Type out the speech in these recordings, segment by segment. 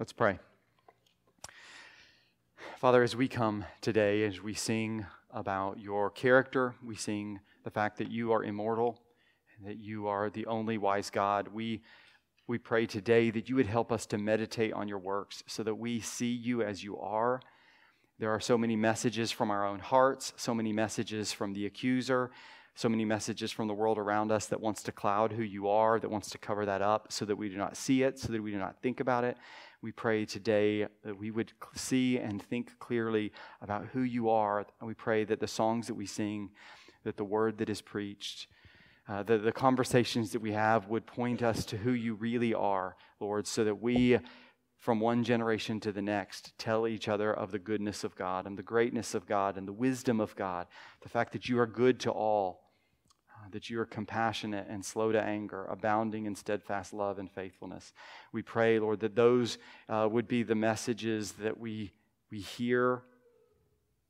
Let's pray. Father, as we come today, as we sing about your character, we sing the fact that you are immortal, and that you are the only wise God, we pray today that you would help us to meditate on your works so that we see you as you are. There are so many messages from our own hearts, so many messages from the accuser, so many messages from the world around us that wants to cloud who you are, that wants to cover that up so that we do not see it, so that we do not think about it. We pray today that we would see and think clearly about who you are. And we pray that the songs that we sing, that the word that is preached, the conversations that we have would point us to who you really are, Lord, so that we, from one generation to the next, tell each other of the goodness of God and the greatness of God and the wisdom of God, the fact that you are good to all, that you are compassionate and slow to anger, abounding in steadfast love and faithfulness. We pray, Lord, that those would be the messages that we hear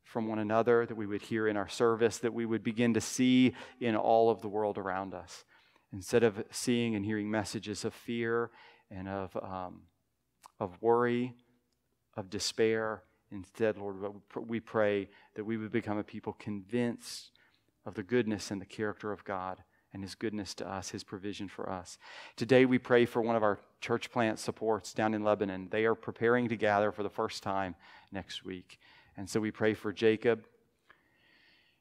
from one another, that we would hear in our service, that we would begin to see in all of the world around us. Instead of seeing and hearing messages of fear and of worry, of despair, instead, Lord, we pray that we would become a people convinced of the goodness and the character of God and his goodness to us, his provision for us. Today we pray for one of our church plant supports down in Lebanon. They are preparing to gather for the first time next week. And so we pray for Jacob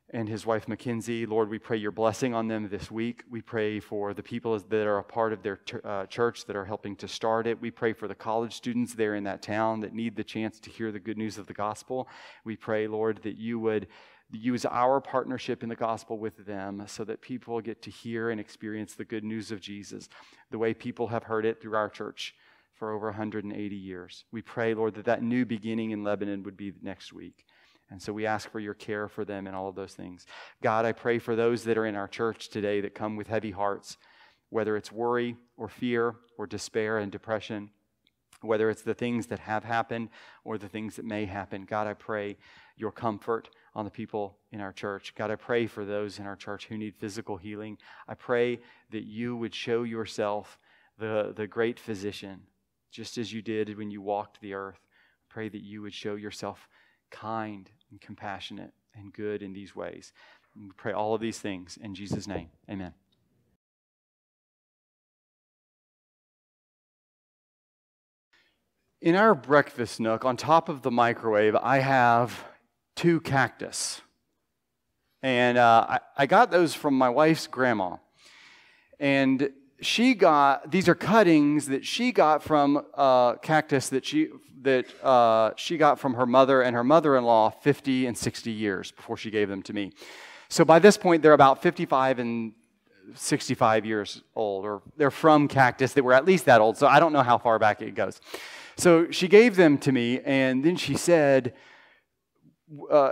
and his wife Mackenzie. Lord, we pray your blessing on them this week. We pray for the people that are a part of their church that are helping to start it. We pray for the college students there in that town that need the chance to hear the good news of the gospel. We pray, Lord, that you would use our partnership in the gospel with them so that people get to hear and experience the good news of Jesus the way people have heard it through our church for over 180 years. We pray, Lord, that that new beginning in Lebanon would be next week. And so we ask for your care for them and all of those things. God, I pray for those that are in our church today that come with heavy hearts, whether it's worry or fear or despair and depression, whether it's the things that have happened or the things that may happen. God, I pray your comfort on the people in our church. God, I pray for those in our church who need physical healing. I pray that you would show yourself the great physician, just as you did when you walked the earth. I pray that you would show yourself kind and compassionate and good in these ways. And we pray all of these things in Jesus' name. Amen. In our breakfast nook, on top of the microwave, I have 2 cactus. And I got those from my wife's grandma. And she got, these are cuttings that she got from cactus that she got from her mother and her mother-in-law 50 and 60 years before she gave them to me. So by this point, they're about 55 and 65 years old, or they're from cactus that were at least that old, so I don't know how far back it goes. So she gave them to me, and then she said,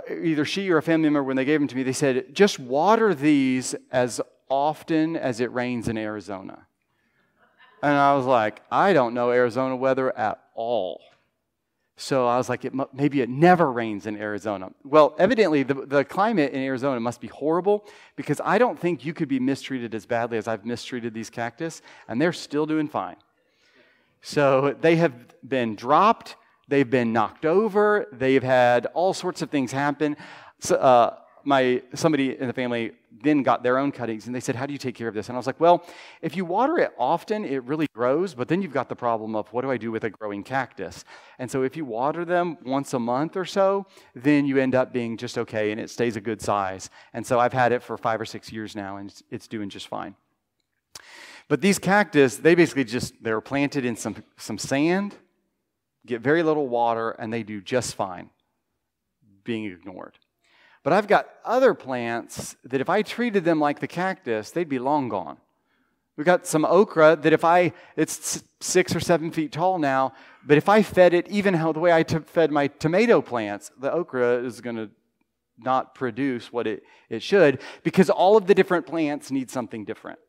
either she or a family member, when they gave them to me, they said, just water these as often as it rains in Arizona. And I was like, I don't know Arizona weather at all. So I was like, maybe it never rains in Arizona. Well, evidently, the climate in Arizona must be horrible, because I don't think you could be mistreated as badly as I've mistreated these cactus, and they're still doing fine. So they have been dropped, they've been knocked over, they've had all sorts of things happen. So, somebody in the family then got their own cuttings, and they said, how do you take care of this? And I was like, well, if you water it often, it really grows, but then you've got the problem of, what do I do with a growing cactus? And so if you water them once a month or so, then you end up being just okay, and it stays a good size. And so I've had it for 5 or 6 years now, and it's doing just fine. But these cactus, they basically just, they're planted in some sand, get very little water, and they do just fine being ignored. But I've got other plants that if I treated them like the cactus, they'd be long gone. We've got some okra that it's 6 or 7 feet tall now, but if I fed it even the way I fed my tomato plants, the okra is going to not produce what it should, because all of the different plants need something different.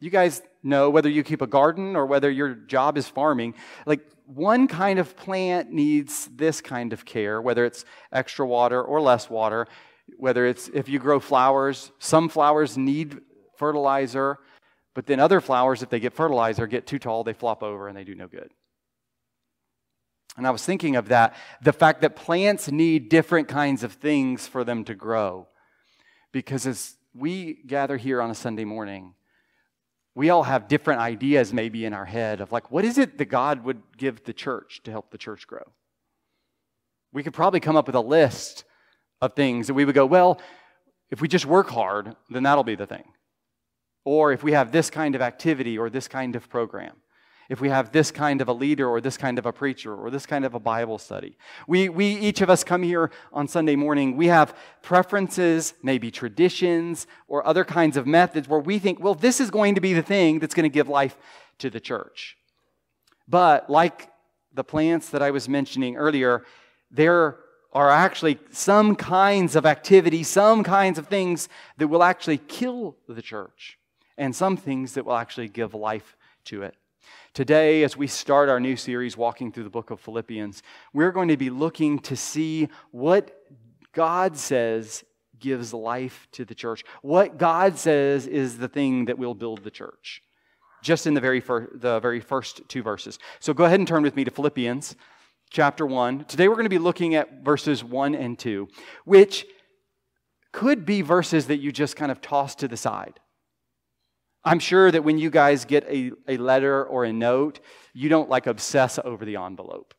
You guys know, whether you keep a garden or whether your job is farming, like, one kind of plant needs this kind of care, whether it's extra water or less water, whether it's if you grow flowers. Some flowers need fertilizer, but then other flowers, if they get fertilizer, get too tall, they flop over, and they do no good. And I was thinking of that, the fact that plants need different kinds of things for them to grow. Because as we gather here on a Sunday morning, we all have different ideas maybe in our head of like, what is it that God would give the church to help the church grow? We could probably come up with a list of things that we would go, well, if we just work hard, then that'll be the thing. Or if we have this kind of activity or this kind of program. If we have this kind of a leader or this kind of a preacher or this kind of a Bible study. We each of us come here on Sunday morning, we have preferences, maybe traditions, or other kinds of methods where we think, well, this is going to be the thing that's going to give life to the church. But like the plants that I was mentioning earlier, there are actually some kinds of activities, some kinds of things that will actually kill the church, and some things that will actually give life to it. Today, as we start our new series, walking through the book of Philippians, we're going to be looking to see what God says gives life to the church. What God says is the thing that will build the church, just in the very first two verses. So go ahead and turn with me to Philippians chapter 1. Today, we're going to be looking at verses 1 and 2, which could be verses that you just kind of toss to the side. I'm sure that when you guys get a letter or a note, you don't like obsess over the envelope.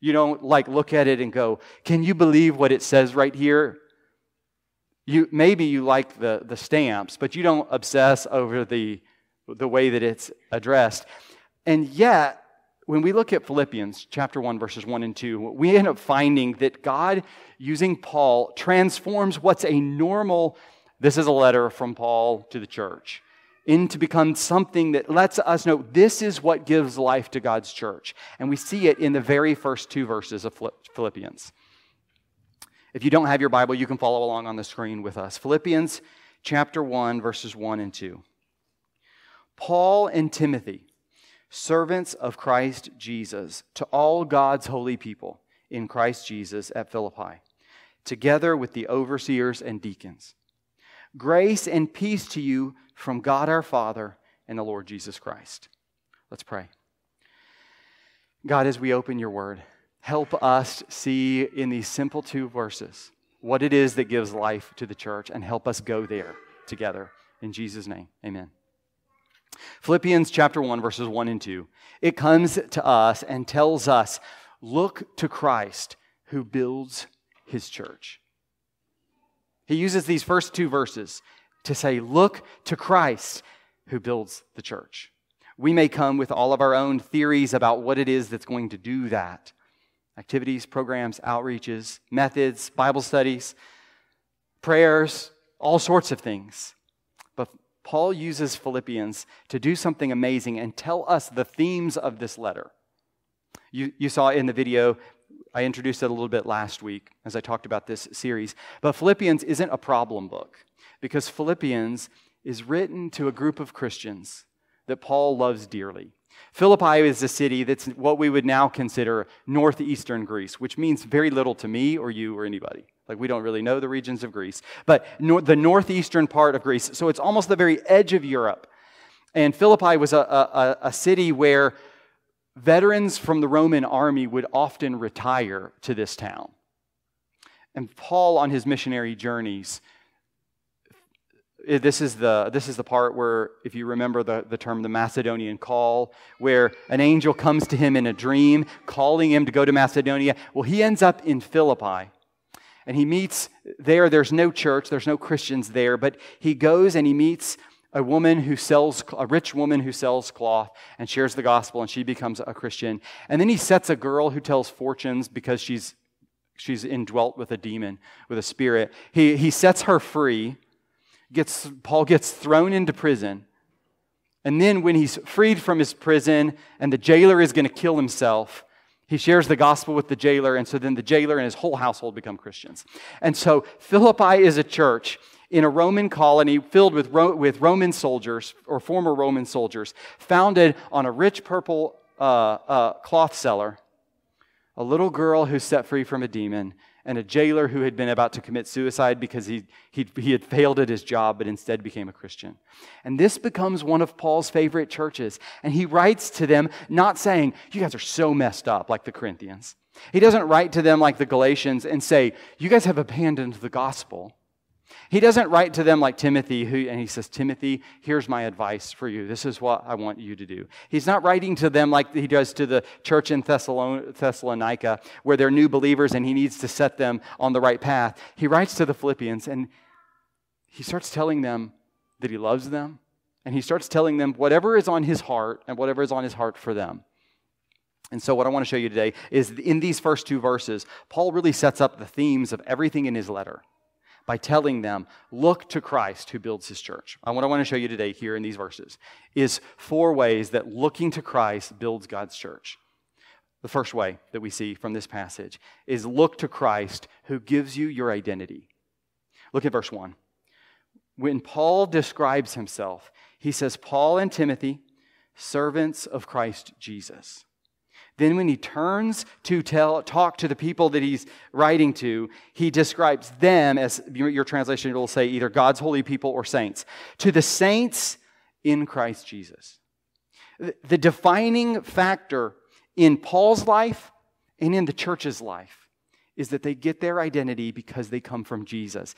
You don't like look at it and go, can you believe what it says right here? Maybe you like the stamps, but you don't obsess over the way that it's addressed. And yet, when we look at Philippians chapter 1, verses 1 and 2, we end up finding that God, using Paul, transforms what's a normal. This is a letter from Paul to the church, into become something that lets us know this is what gives life to God's church. And we see it in the very first two verses of Philippians. If you don't have your Bible, you can follow along on the screen with us. Philippians chapter 1, verses 1 and 2. Paul and Timothy, servants of Christ Jesus, to all God's holy people in Christ Jesus at Philippi, together with the overseers and deacons. Grace and peace to you from God our Father and the Lord Jesus Christ. Let's pray. God, as we open your word, help us see in these simple two verses what it is that gives life to the church, and help us go there together. In Jesus' name, amen. Philippians chapter 1, verses 1 and 2. It comes to us and tells us, look to Christ who builds his church. He uses these first two verses to say, look to Christ who builds the church. We may come with all of our own theories about what it is that's going to do that. Activities, programs, outreaches, methods, Bible studies, prayers, all sorts of things. But Paul uses Philippians to do something amazing and tell us the themes of this letter. You saw in the video, I introduced it a little bit last week as I talked about this series. But Philippians isn't a problem book, because Philippians is written to a group of Christians that Paul loves dearly. Philippi is a city that's what we would now consider northeastern Greece, which means very little to me or you or anybody. Like, we don't really know the regions of Greece, but the northeastern part of Greece. So it's almost the very edge of Europe. And Philippi was a city where veterans from the Roman army would often retire to this town. And Paul, on his missionary journeys, this is the part where, if you remember the term, the Macedonian call, where an angel comes to him in a dream, calling him to go to Macedonia. Well, he ends up in Philippi, and he meets there. There's no church, there's no Christians there, but he goes and he meets a rich woman who sells cloth and shares the gospel, and she becomes a Christian. And then he sets a girl who tells fortunes because she's indwelt with a demon, with a spirit. He sets her free. Paul gets thrown into prison. And then when he's freed from his prison and the jailer is going to kill himself, he shares the gospel with the jailer, and so then the jailer and his whole household become Christians. And so Philippi is a church in a Roman colony filled with Roman soldiers, or former Roman soldiers, founded on a rich purple cloth seller, a little girl who's set free from a demon, and a jailer who had been about to commit suicide because he had failed at his job, but instead became a Christian. And this becomes one of Paul's favorite churches. And he writes to them not saying, you guys are so messed up like the Corinthians. He doesn't write to them like the Galatians and say, you guys have abandoned the gospel. He doesn't write to them like Timothy, and he says, Timothy, here's my advice for you. This is what I want you to do. He's not writing to them like he does to the church in Thessalonica, where they're new believers and he needs to set them on the right path. He writes to the Philippians, and he starts telling them that he loves them, and he starts telling them whatever is on his heart and whatever is on his heart for them. And so what I want to show you today is in these first two verses, Paul really sets up the themes of everything in his letter by telling them, look to Christ who builds his church. And what I want to show you today here in these verses is four ways that looking to Christ builds God's church. The first way that we see from this passage is look to Christ who gives you your identity. Look at verse 1. When Paul describes himself, he says, Paul and Timothy, servants of Christ Jesus. Then when he turns to talk to the people that he's writing to, he describes them as, your translation will say, either God's holy people or saints. To the saints in Christ Jesus. The defining factor in Paul's life and in the church's life is that they get their identity because they come from Jesus.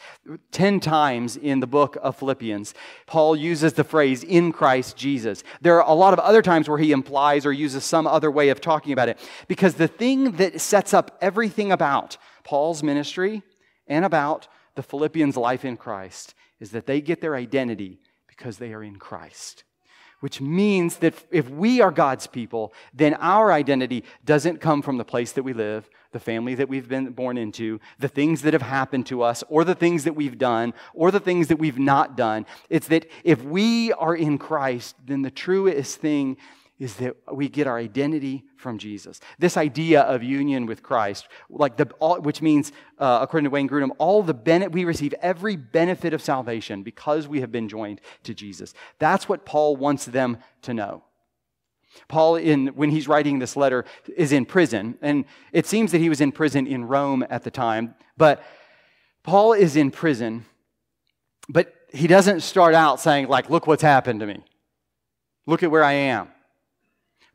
10 times in the book of Philippians, Paul uses the phrase, in Christ Jesus. There are a lot of other times where he implies or uses some other way of talking about it, because the thing that sets up everything about Paul's ministry and about the Philippians' life in Christ is that they get their identity because they are in Christ. Which means that if we are God's people, then our identity doesn't come from the place that we live, the family that we've been born into, the things that have happened to us, or the things that we've done, or the things that we've not done. It's that if we are in Christ, then the truest thing is that we get our identity from Jesus. This idea of union with Christ, which means, according to Wayne Grudem, we receive every benefit of salvation because we have been joined to Jesus. That's what Paul wants them to know. Paul, when he's writing this letter, is in prison, and it seems that he was in prison in Rome at the time, but Paul is in prison, but he doesn't start out saying, like, look what's happened to me. Look at where I am.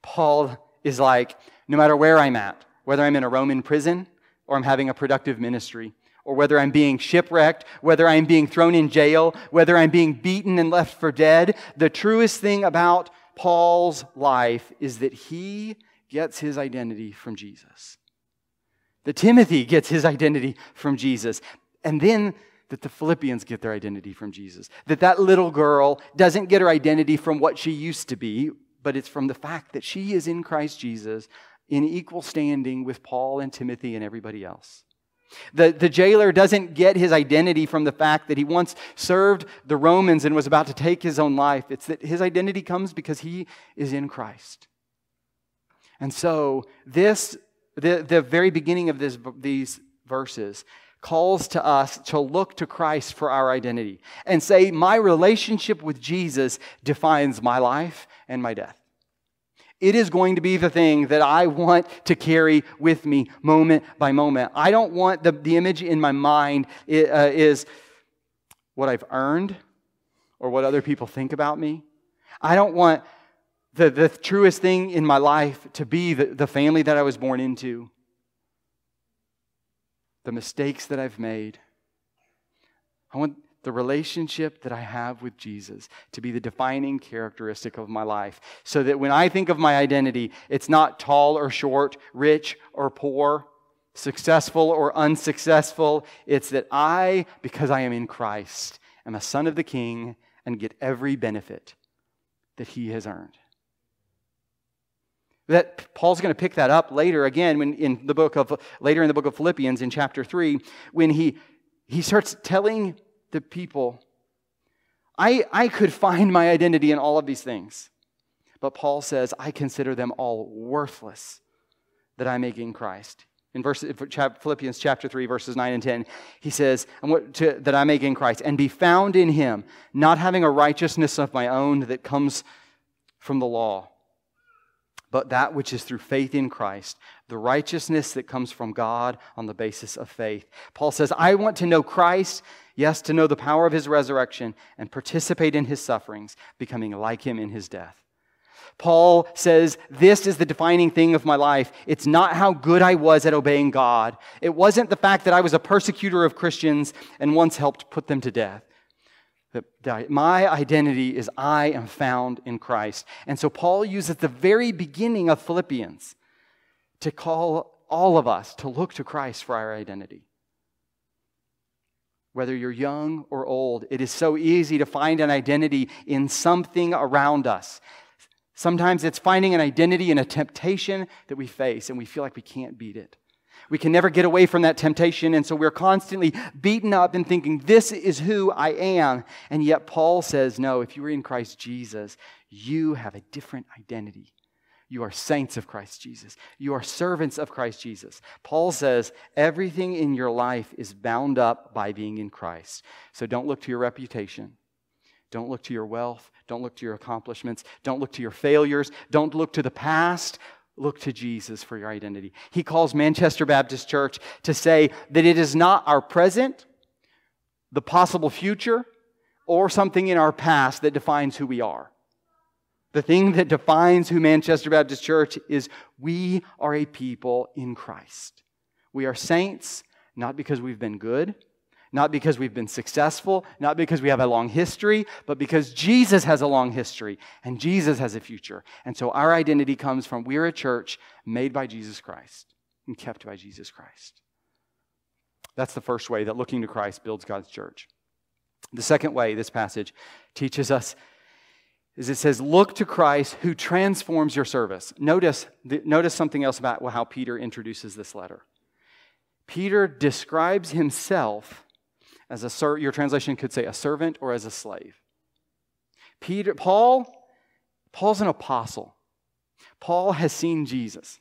Paul is like, no matter where I'm at, whether I'm in a Roman prison or I'm having a productive ministry, or whether I'm being shipwrecked, whether I'm being thrown in jail, whether I'm being beaten and left for dead, the truest thing about Paul's life is that he gets his identity from Jesus. That Timothy gets his identity from Jesus. And then that the Philippians get their identity from Jesus. That little girl doesn't get her identity from what she used to be, but it's from the fact that she is in Christ Jesus in equal standing with Paul and Timothy and everybody else. The jailer doesn't get his identity from the fact that he once served the Romans and was about to take his own life. It's that his identity comes because he is in Christ. And so the very beginning of these verses calls to us to look to Christ for our identity and say, my relationship with Jesus defines my life and my death. It is going to be the thing that I want to carry with me moment by moment. I don't want the image in my mind is what I've earned or what other people think about me. I don't want the truest thing in my life to be the family that I was born into, the mistakes that I've made. I want the relationship that I have with Jesus to be the defining characteristic of my life, so that when I think of my identity, it's not tall or short, rich or poor, successful or unsuccessful. It's that I, because I am in Christ, am a son of the King and get every benefit that he has earned. That Paul's going to pick that up later again later in the book of Philippians in chapter 3, when he starts telling the people, I could find my identity in all of these things, but Paul says, I consider them all worthless that I may gain Christ. In Philippians chapter 3, verses 9 and 10, he says, that I may gain Christ and be found in him, not having a righteousness of my own that comes from the law, but that which is through faith in Christ, the righteousness that comes from God on the basis of faith. Paul says, I want to know Christ, yes, to know the power of his resurrection and participate in his sufferings, becoming like him in his death. Paul says, this is the defining thing of my life. It's not how good I was at obeying God. It wasn't the fact that I was a persecutor of Christians and once helped put them to death. My identity is I am found in Christ. And so Paul uses the very beginning of Philippians to call all of us to look to Christ for our identity. Whether you're young or old, it is so easy to find an identity in something around us. Sometimes it's finding an identity in a temptation that we face, and we feel like we can't beat it. We can never get away from that temptation, and so we're constantly beaten up and thinking, this is who I am. And yet Paul says, no, if you are in Christ Jesus, you have a different identity. You are saints of Christ Jesus. You are servants of Christ Jesus. Paul says, everything in your life is bound up by being in Christ. So don't look to your reputation. Don't look to your wealth. Don't look to your accomplishments. Don't look to your failures. Don't look to the past. Look to Jesus for your identity. He calls Manchester Baptist Church to say that it is not our present, the possible future, or something in our past that defines who we are. The thing that defines who Manchester Baptist Church is, we are a people in Christ. We are saints, not because we've been good, not because we've been successful, not because we have a long history, but because Jesus has a long history and Jesus has a future. And so our identity comes from we're a church made by Jesus Christ and kept by Jesus Christ. That's the first way that looking to Christ builds God's church. The second way this passage teaches us is it says, look to Christ who transforms your service. Notice something else about how Peter introduces this letter. Peter describes himself as your translation could say a servant or as a slave. Paul's an apostle. Paul has seen Jesus.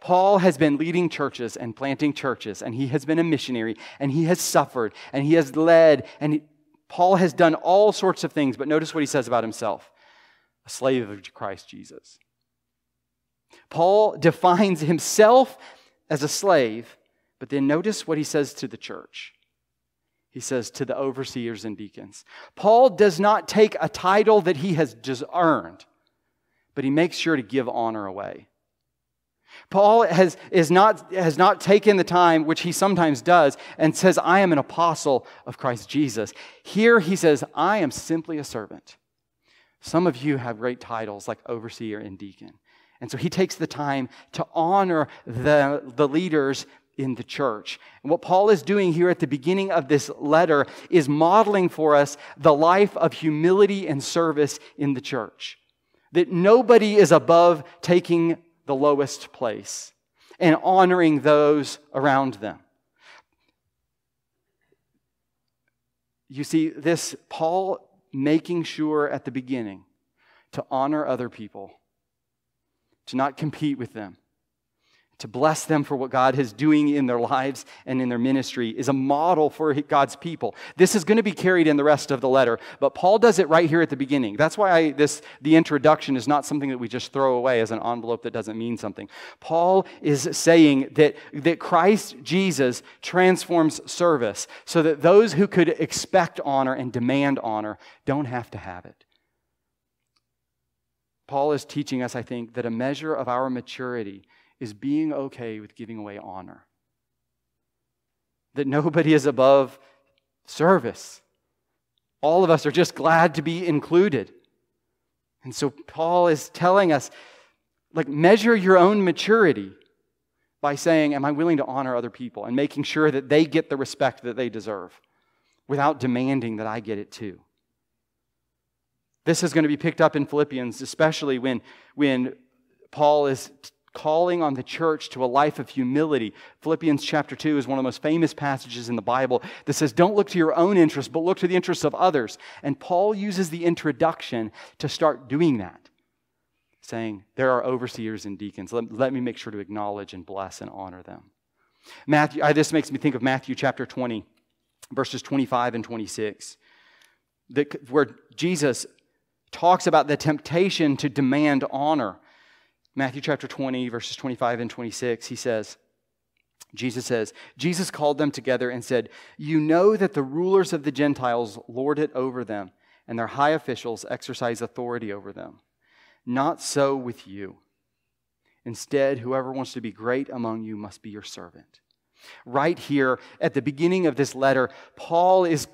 Paul has been leading churches and planting churches, and he has been a missionary, and he has suffered, and he has led, and Paul has done all sorts of things, but notice what he says about himself, a slave of Christ Jesus. Paul defines himself as a slave, but then notice what he says to the church. He says, to the overseers and deacons. Paul does not take a title that he has just earned, but he makes sure to give honor away. Paul has not taken the time, which he sometimes does, and says, I am an apostle of Christ Jesus. Here he says, I am simply a servant. Some of you have great titles like overseer and deacon. And so he takes the time to honor the leaders in the church. And what Paul is doing here at the beginning of this letter is modeling for us the life of humility and service in the church. That nobody is above taking the lowest place and honoring those around them. You see, this Paul making sure at the beginning to honor other people, to not compete with them, to bless them for what God is doing in their lives and in their ministry is a model for God's people. This is going to be carried in the rest of the letter, but Paul does it right here at the beginning. That's why the introduction is not something that we just throw away as an envelope that doesn't mean something. Paul is saying that Christ Jesus transforms service so that those who could expect honor and demand honor don't have to have it. Paul is teaching us, I think, that a measure of our maturity is being okay with giving away honor. That nobody is above service. All of us are just glad to be included. And so Paul is telling us, like, measure your own maturity by saying, am I willing to honor other people and making sure that they get the respect that they deserve without demanding that I get it too. This is going to be picked up in Philippians, especially when Paul is calling on the church to a life of humility. Philippians chapter 2 is one of the most famous passages in the Bible that says, don't look to your own interests, but look to the interests of others. And Paul uses the introduction to start doing that, saying, there are overseers and deacons. Let me make sure to acknowledge and bless and honor them. This makes me think of Matthew chapter 20, verses 25 and 26, where Jesus talks about the temptation to demand honor. Matthew chapter 20, verses 25 and 26, he says, Jesus says, Jesus called them together and said, "You know that the rulers of the Gentiles lord it over them, and their high officials exercise authority over them. Not so with you. Instead, whoever wants to be great among you must be your servant." Right here at the beginning of this letter, God is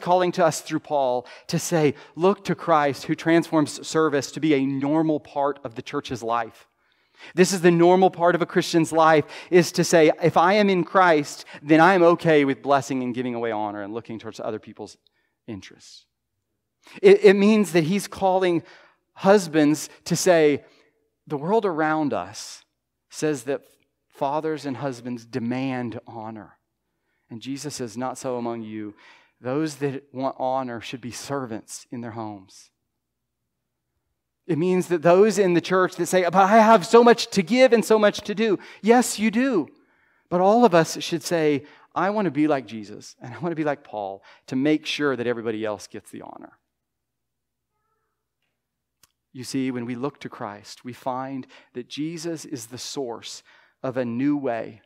calling to us through Paul to say, look to Christ who transforms service to be a normal part of the church's life. This is the normal part of a Christian's life, is to say, if I am in Christ, then I am okay with blessing and giving away honor and looking towards other people's interests. It means that he's calling husbands to say, the world around us says that fathers and husbands demand honor. And Jesus says, not so among you. Those that want honor should be servants in their homes. It means that those in the church that say, but I have so much to give and so much to do. Yes, you do. But all of us should say, I want to be like Jesus and I want to be like Paul to make sure that everybody else gets the honor. You see, when we look to Christ, we find that Jesus is the source of a new way.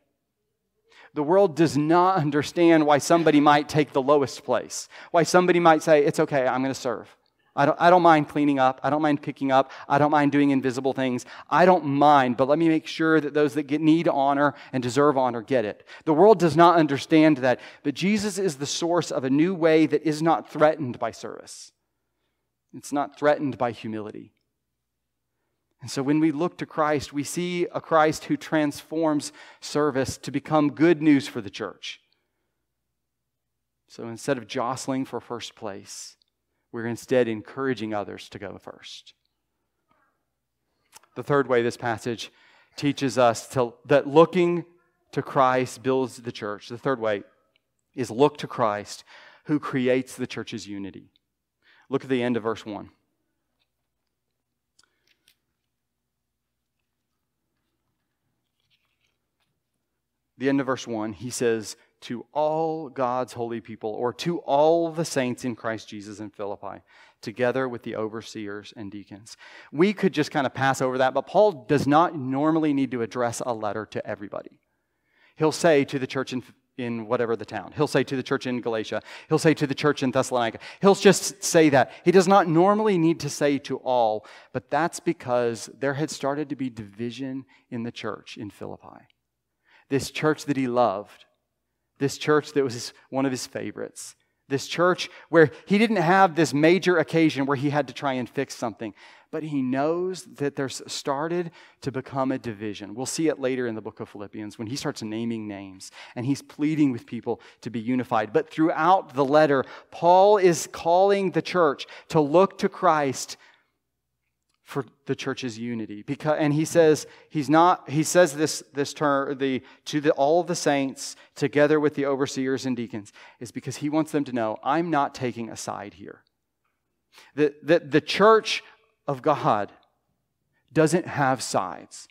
The world does not understand why somebody might take the lowest place, why somebody might say, it's okay, I'm going to serve. I don't mind cleaning up. I don't mind picking up. I don't mind doing invisible things. I don't mind, but let me make sure that those that need honor and deserve honor get it. The world does not understand that, but Jesus is the source of a new way that is not threatened by service. It's not threatened by humility. And so when we look to Christ, we see a Christ who transforms service to become good news for the church. So instead of jostling for first place, we're instead encouraging others to go first. The third way this passage teaches us that looking to Christ builds the church. The third way is look to Christ who creates the church's unity. Look at the end of verse 1. The end of verse 1, he says, to all God's holy people, or to all the saints in Christ Jesus in Philippi, together with the overseers and deacons. We could just kind of pass over that, but Paul does not normally need to address a letter to everybody. He'll say to the church in whatever the town. He'll say to the church in Galatia. He'll say to the church in Thessalonica. He'll just say that. He does not normally need to say to all, but that's because there had started to be division in the church in Philippi. This church that he loved, this church that was one of his favorites, this church where he didn't have this major occasion where he had to try and fix something, but he knows that there's started to become a division. We'll see it later in the book of Philippians when he starts naming names and he's pleading with people to be unified. But throughout the letter, Paul is calling the church to look to Christ for the church's unity. And he says all the saints together with the overseers and deacons is because he wants them to know, I'm not taking a side here. The church of God doesn't have sides.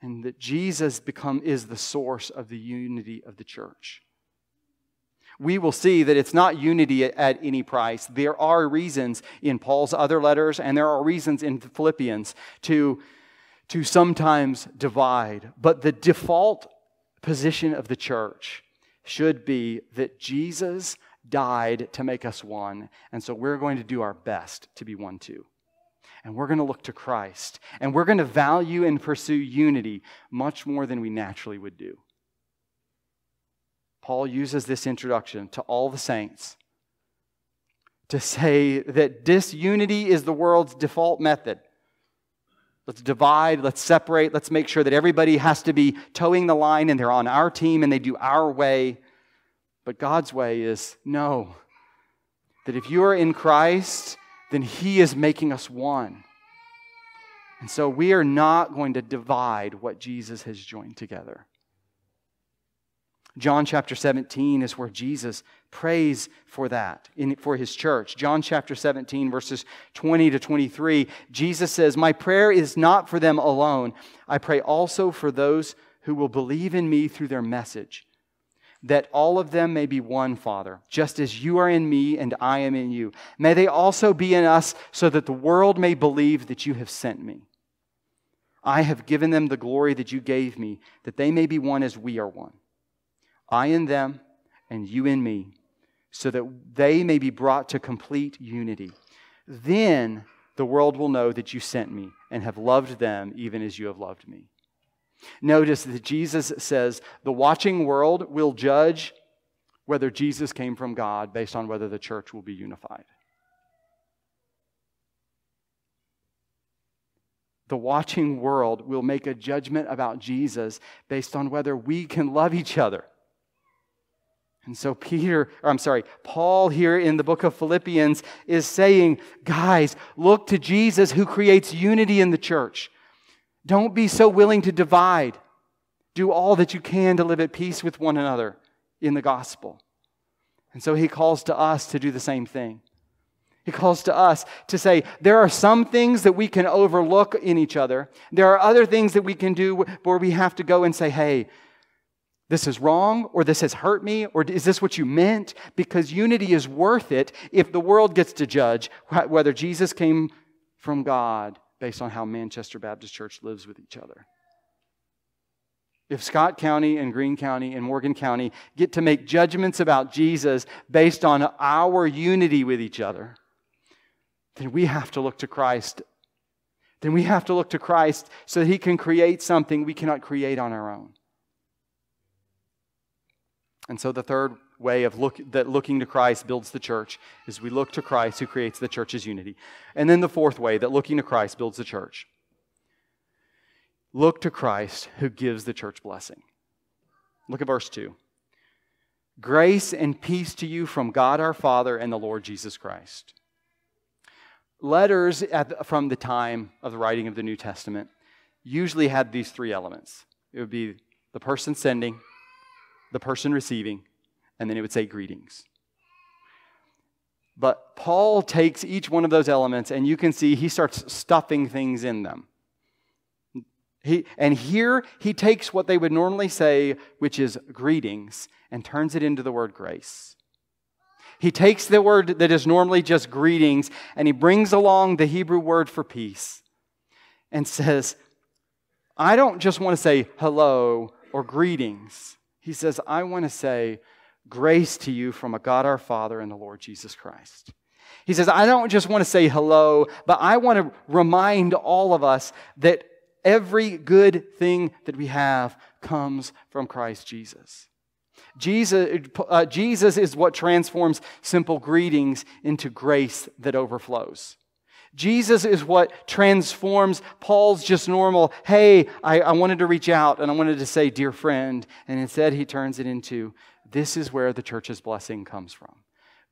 And that Jesus is the source of the unity of the church. We will see that it's not unity at any price. There are reasons in Paul's other letters, and there are reasons in Philippians to sometimes divide. But the default position of the church should be that Jesus died to make us one, and so we're going to do our best to be one too. And we're going to look to Christ, and we're going to value and pursue unity much more than we naturally would do. Paul uses this introduction to all the saints to say that disunity is the world's default method. Let's divide, let's separate, let's make sure that everybody has to be towing the line and they're on our team and they do our way. But God's way is, no, that if you are in Christ, then He is making us one. And so we are not going to divide what Jesus has joined together. John chapter 17 is where Jesus prays for that, for His church. John chapter 17, verses 20 to 23, Jesus says, "My prayer is not for them alone. I pray also for those who will believe in me through their message, that all of them may be one, Father, just as you are in me and I am in you. May they also be in us so that the world may believe that you have sent me. I have given them the glory that you gave me, that they may be one as we are one. I in them and you in me, so that they may be brought to complete unity. Then the world will know that you sent me and have loved them even as you have loved me. Notice that Jesus says the watching world will judge whether Jesus came from God based on whether the church will be unified. The watching world will make a judgment about Jesus based on whether we can love each other. And so Paul here in the book of Philippians is saying, guys, look to Jesus who creates unity in the church. Don't be so willing to divide. Do all that you can to live at peace with one another in the gospel. And so he calls to us to do the same thing. He calls to us to say, there are some things that we can overlook in each other. There are other things that we can do where we have to go and say, hey, this is wrong, or this has hurt me, or is this what you meant? Because unity is worth it if the world gets to judge whether Jesus came from God based on how Manchester Baptist Church lives with each other. If Scott County and Greene County and Morgan County get to make judgments about Jesus based on our unity with each other, then we have to look to Christ. Then we have to look to Christ so that He can create something we cannot create on our own. And so the third way of looking to Christ builds the church is we look to Christ who creates the church's unity. And then the fourth way that looking to Christ builds the church. Look to Christ who gives the church blessing. Look at verse 2. Grace and peace to you from God our Father and the Lord Jesus Christ. Letters from the time of the writing of the New Testament usually had these three elements. It would be the person sending, the person receiving, and then it would say greetings. But Paul takes each one of those elements, and you can see he starts stuffing things in them. Here he takes what they would normally say, which is greetings, and turns it into the word grace. He takes the word that is normally just greetings, and he brings along the Hebrew word for peace, and says, I don't just want to say hello or greetings. He says, I want to say grace to you from a God our Father and the Lord Jesus Christ. He says, I don't just want to say hello, but I want to remind all of us that every good thing that we have comes from Christ Jesus. Jesus is what transforms simple greetings into grace that overflows. Jesus is what transforms Paul's just normal, hey, I wanted to reach out and I wanted to say, dear friend, and instead he turns it into, this is where the church's blessing comes from.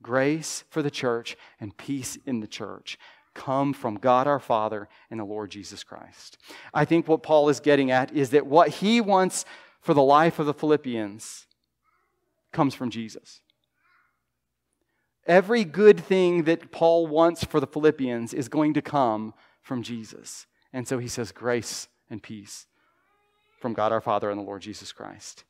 Grace for the church and peace in the church come from God our Father and the Lord Jesus Christ. I think what Paul is getting at is that what he wants for the life of the Philippians comes from Jesus. Every good thing that Paul wants for the Philippians is going to come from Jesus. And so he says, grace and peace from God our Father and the Lord Jesus Christ.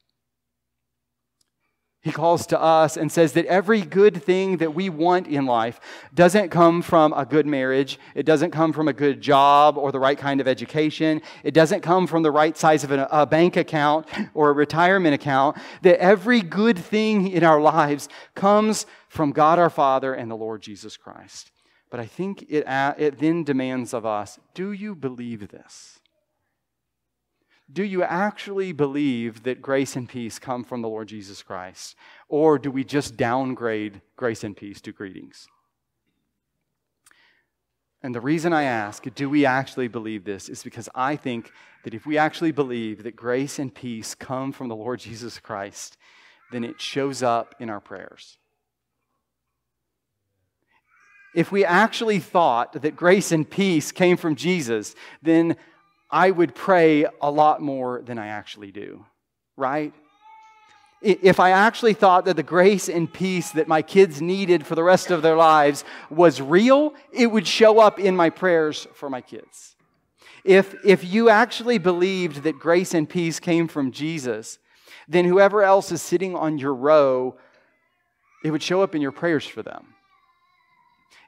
He calls to us and says that every good thing that we want in life doesn't come from a good marriage. It doesn't come from a good job or the right kind of education. It doesn't come from the right size of a bank account or a retirement account. That every good thing in our lives comes from God our Father and the Lord Jesus Christ. But I think it then demands of us, do you believe this? Do you actually believe that grace and peace come from the Lord Jesus Christ? Or do we just downgrade grace and peace to greetings? And the reason I ask, do we actually believe this, is because I think that if we actually believe that grace and peace come from the Lord Jesus Christ, then it shows up in our prayers. If we actually thought that grace and peace came from Jesus, then I would pray a lot more than I actually do, right? If I actually thought that the grace and peace that my kids needed for the rest of their lives was real, it would show up in my prayers for my kids. If you actually believed that grace and peace came from Jesus, then whoever else is sitting on your row, it would show up in your prayers for them.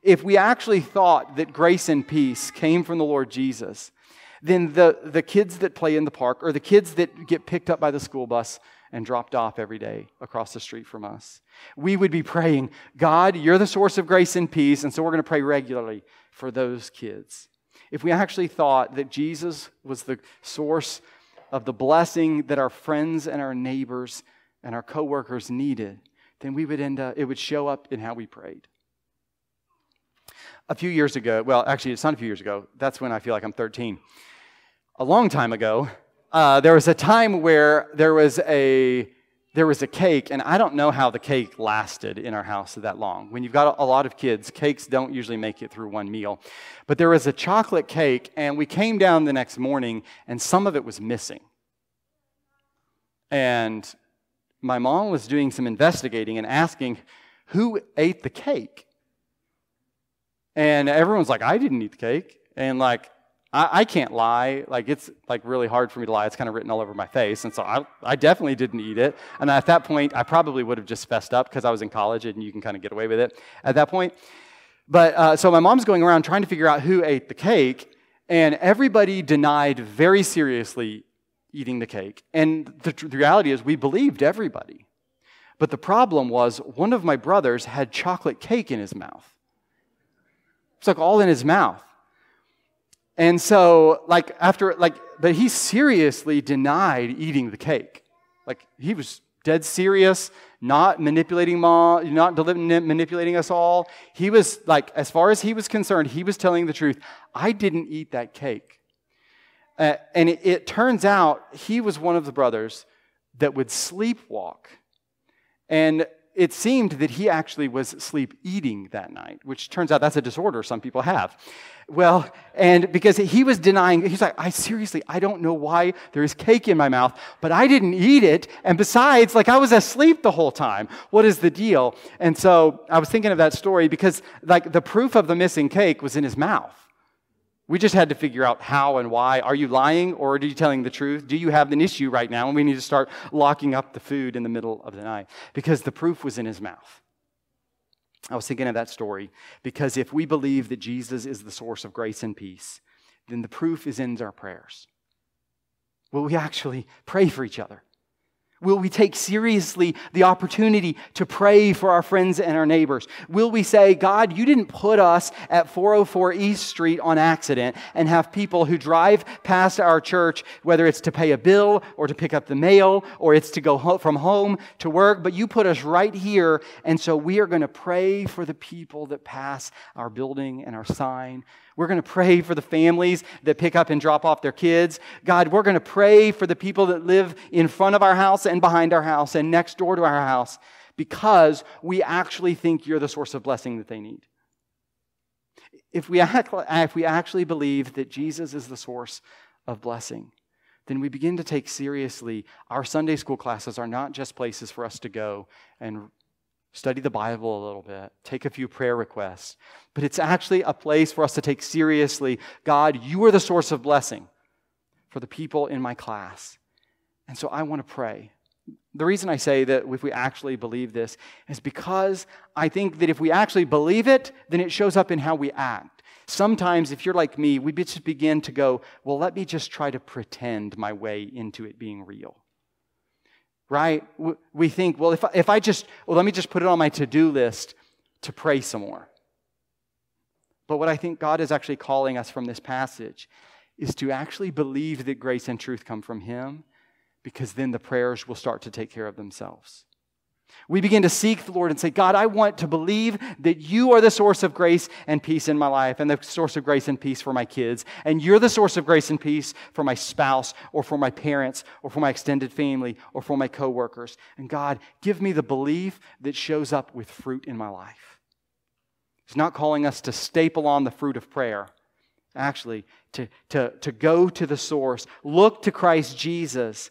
If we actually thought that grace and peace came from the Lord Jesus, then the kids that play in the park or the kids that get picked up by the school bus and dropped off every day across the street from us, we would be praying, God, you're the source of grace and peace, and so we're going to pray regularly for those kids. If we actually thought that Jesus was the source of the blessing that our friends and our neighbors and our coworkers needed, then we would it would show up in how we prayed. A few years ago, well, actually, it's not a few years ago. That's when I feel like I'm 13. A long time ago, there was a time where there was a cake, and I don't know how the cake lasted in our house that long. When you've got a lot of kids, cakes don't usually make it through one meal. But there was a chocolate cake, and we came down the next morning, and some of it was missing. And my mom was doing some investigating and asking, who ate the cake? And everyone's like, I didn't eat the cake. And like, I can't lie. Like, it's like really hard for me to lie. It's kind of written all over my face. And so I definitely didn't eat it. And at that point, I probably would have just fessed up because I was in college and you can kind of get away with it at that point. But so my mom's going around trying to figure out who ate the cake. And everybody denied very seriously eating the cake. And the reality is we believed everybody. But the problem was one of my brothers had chocolate cake in his mouth. It's like all in his mouth. And so, like, after, like, but he seriously denied eating the cake. Like, he was dead serious, not manipulating mom, not manipulating us all. He was, like, as far as he was concerned, he was telling the truth. I didn't eat that cake. And it turns out he was one of the brothers that would sleepwalk. And it seemed that he actually was sleep eating that night, which turns out that's a disorder some people have. Well, and because he was denying, he's like, I don't know why there is cake in my mouth, but I didn't eat it. And besides, like, I was asleep the whole time. What is the deal? And so I was thinking of that story because, like, the proof of the missing cake was in his mouth. We just had to figure out how and why. Are you lying or are you telling the truth? Do you have an issue right now? And we need to start locking up the food in the middle of the night because the proof was in his mouth. I was thinking of that story because if we believe that Jesus is the source of grace and peace, then the proof is in our prayers. Will we actually pray for each other? Will we take seriously the opportunity to pray for our friends and our neighbors? Will we say, God, you didn't put us at 404 East Street on accident and have people who drive past our church, whether it's to pay a bill or to pick up the mail or it's to go from home to work, but you put us right here, and so we are going to pray for the people that pass our building and our sign. We're going to pray for the families that pick up and drop off their kids. God, we're going to pray for the people that live in front of our house and behind our house and next door to our house because we actually think you're the source of blessing that they need. If we actually believe that Jesus is the source of blessing, then we begin to take seriously our Sunday school classes are not just places for us to go and study the Bible a little bit, take a few prayer requests, but it's actually a place for us to take seriously, God, you are the source of blessing for the people in my class. And so I want to pray. The reason I say that if we actually believe this is because I think that if we actually believe it, then it shows up in how we act. Sometimes, if you're like me, we just begin to go, well, let me just try to pretend my way into it being real. Right? We think, well, let me just put it on my to-do list to pray some more. But what I think God is actually calling us from this passage is to actually believe that grace and truth come from Him, because then the prayers will start to take care of themselves. We begin to seek the Lord and say, God, I want to believe that you are the source of grace and peace in my life and the source of grace and peace for my kids, and you're the source of grace and peace for my spouse or for my parents or for my extended family or for my coworkers. And God, give me the belief that shows up with fruit in my life. He's not calling us to staple on the fruit of prayer. Actually, to go to the source, look to Christ Jesus,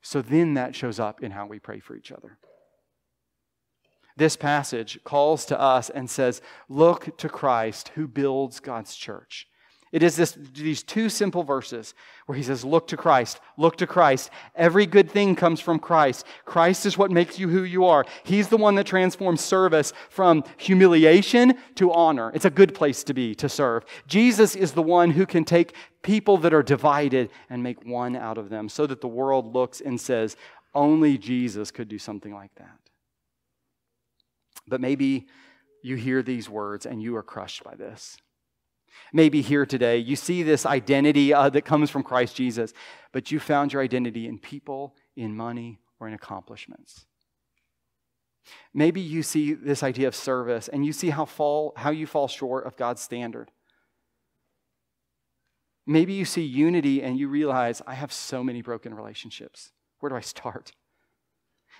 so then that shows up in how we pray for each other. This passage calls to us and says, look to Christ who builds God's church It is these two simple verses where he says, look to Christ, look to Christ. Every good thing comes from Christ. Christ is what makes you who you are. He's the one that transforms service from humiliation to honor. It's a good place to be, to serve. Jesus is the one who can take people that are divided and make one out of them so that the world looks and says, only Jesus could do something like that. But maybe you hear these words and you are crushed by this. Maybe here today, you see this identity that comes from Christ Jesus, but you found your identity in people, in money, or in accomplishments. Maybe you see this idea of service, and you see how you fall short of God's standard. Maybe you see unity, and you realize, I have so many broken relationships. Where do I start?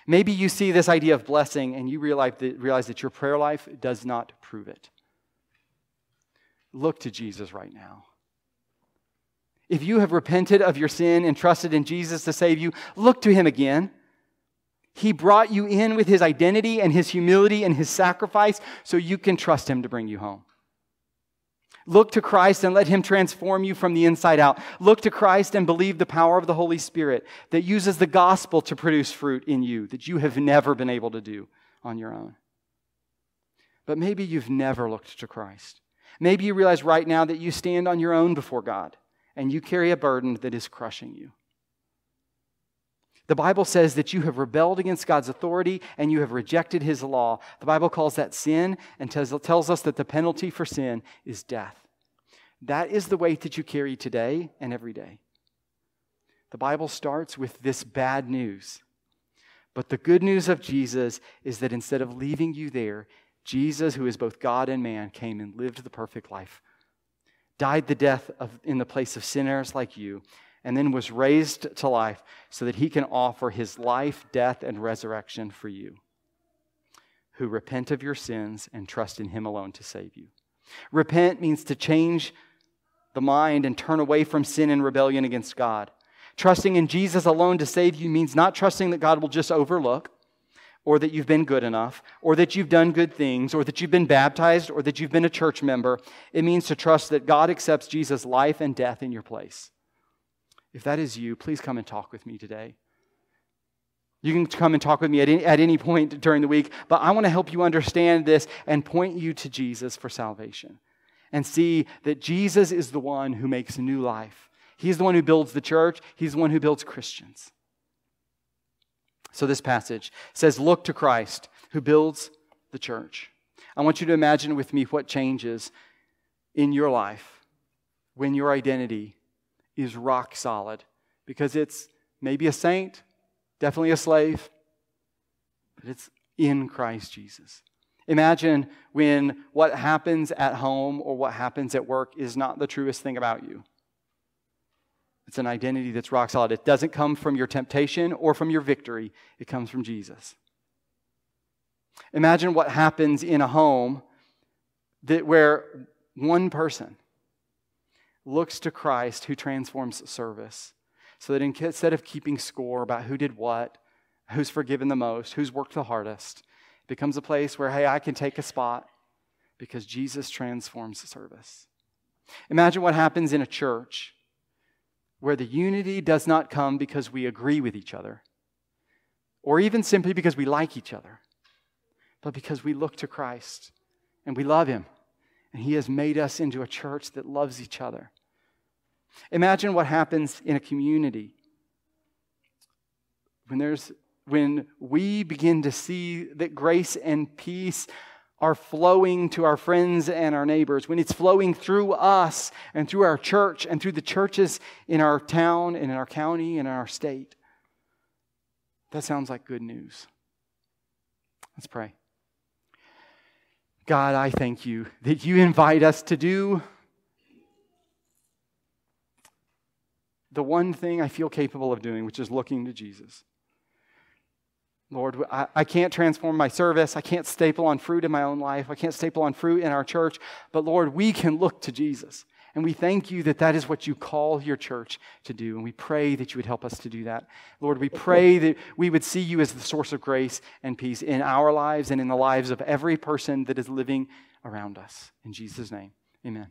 Maybe you see this idea of blessing, and you realize that your prayer life does not prove it. Look to Jesus right now. If you have repented of your sin and trusted in Jesus to save you, look to him again. He brought you in with his identity and his humility and his sacrifice so you can trust him to bring you home. Look to Christ and let him transform you from the inside out. Look to Christ and believe the power of the Holy Spirit that uses the gospel to produce fruit in you that you have never been able to do on your own. But maybe you've never looked to Christ. Maybe you realize right now that you stand on your own before God and you carry a burden that is crushing you. The Bible says that you have rebelled against God's authority and you have rejected his law. The Bible calls that sin and tells us that the penalty for sin is death. That is the weight that you carry today and every day. The Bible starts with this bad news. But the good news of Jesus is that instead of leaving you there, Jesus, who is both God and man, came and lived the perfect life, died the death in the place of sinners like you, and then was raised to life so that he can offer his life, death, and resurrection for you, who repent of your sins and trust in him alone to save you. Repent means to change the mind and turn away from sin and rebellion against God. Trusting in Jesus alone to save you means not trusting that God will just overlook, or that you've been good enough, or that you've done good things, or that you've been baptized, or that you've been a church member. It means to trust that God accepts Jesus' life and death in your place. If that is you, please come and talk with me today. You can come and talk with me at any point during the week, but I want to help you understand this and point you to Jesus for salvation and see that Jesus is the one who makes new life. He's the one who builds the church. He's the one who builds Christians. So this passage says, look to Christ who builds the church. I want you to imagine with me what changes in your life when your identity is rock solid, because it's maybe a saint, definitely a slave, but it's in Christ Jesus. Imagine when what happens at home or what happens at work is not the truest thing about you. It's an identity that's rock solid. It doesn't come from your temptation or from your victory. It comes from Jesus. Imagine what happens in a home where one person looks to Christ who transforms service so that instead of keeping score about who did what, who's forgiven the most, who's worked the hardest, it becomes a place where, hey, I can take a spot because Jesus transforms service. Imagine what happens in a church where the unity does not come because we agree with each other or even simply because we like each other, but because we look to Christ and we love him and he has made us into a church that loves each other. Imagine what happens in a community when we begin to see that grace and peace are flowing to our friends and our neighbors, when it's flowing through us and through our church and through the churches in our town and in our county and in our state. That sounds like good news. Let's pray. God, I thank you that you invite us to do the one thing I feel capable of doing, which is looking to Jesus. Lord, I can't transform my service. I can't staple on fruit in my own life. I can't staple on fruit in our church. But Lord, we can look to Jesus. And we thank you that that is what you call your church to do. And we pray that you would help us to do that. Lord, we pray that we would see you as the source of grace and peace in our lives and in the lives of every person that is living around us. In Jesus' name, amen.